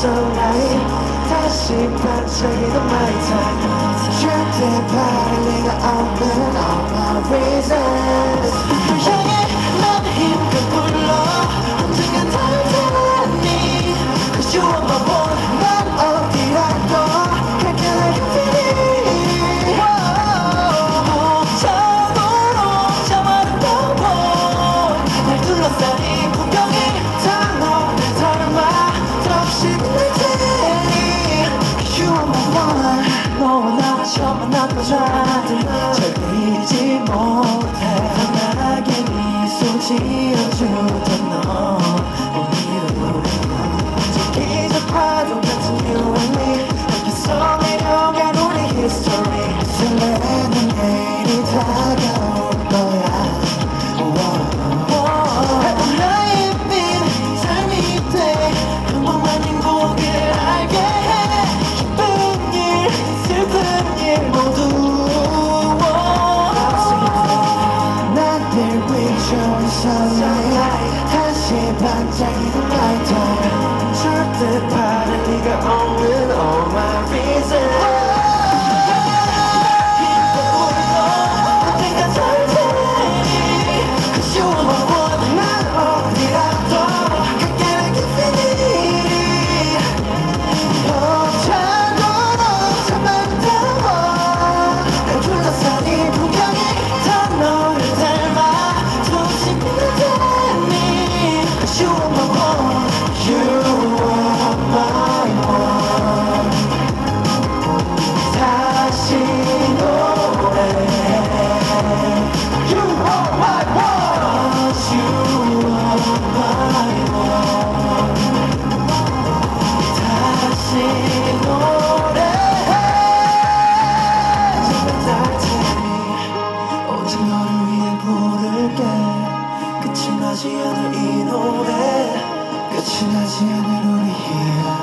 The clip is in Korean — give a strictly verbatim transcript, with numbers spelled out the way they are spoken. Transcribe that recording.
so night 다시 반짝이던 my time 절대 바랄리가 없는 all my reasons 그 향해 넌 힘껏 불러 언젠간 다른 태어났니 Cause you are my one 난 어디라도 간결하게 feeling 목차도로 잡아둔 the one 날 둘러싸인 풍경이 다 너를 닮아 드럽시는 테니 Cause you are my one 너와 나 처음 만난 여자들 절대 잊지 못해 편안하게 미소 지어주던 너 오늘은 지키자 파도 같은 you and me 여기서 내려간 우리 history 설레는 내일이 다가올 거야 나의 빈 삶이 돼 평범한 행복을 알게 해 기쁜 일 슬픈 일 모두 나를 비춰온 sunlight 다시 반짝이던 my time 절대 바랄 리가 없는 all my reasons 언젠가 잘 되니 Cause you are my one 난 어디라도 간결하게 feeling 벅차도록 참아다워 날 둘러싼 이 풍경이 다 너를 닮아 조금씩 빛나잖니 Cause you are my one You are my one 다시 노래해 You are my one You are my one 다시 노래해 정말 따뜻히 오직 너를 위해 부를게 끝이 나지 않을 이 노래 끝이 나지 않을 우리 이야기